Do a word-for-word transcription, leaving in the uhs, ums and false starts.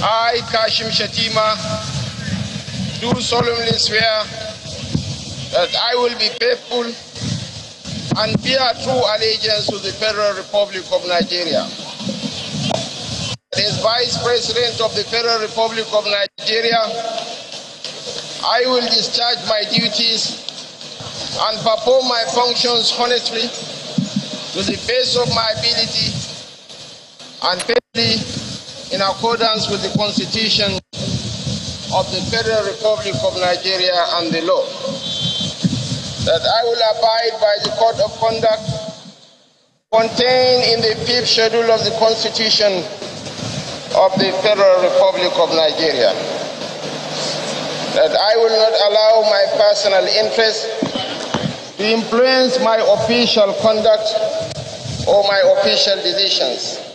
I, Kashim Shettima, do solemnly swear that I will be faithful and bear true allegiance to the Federal Republic of Nigeria. As Vice President of the Federal Republic of Nigeria, I will discharge my duties and perform my functions honestly, to the best of my ability, and faithfully in accordance with the Constitution of the Federal Republic of Nigeria and the law. That I will abide by the code of conduct contained in the fifth schedule of the Constitution of the Federal Republic of Nigeria. That I will not allow my personal interests to influence my official conduct or my official decisions.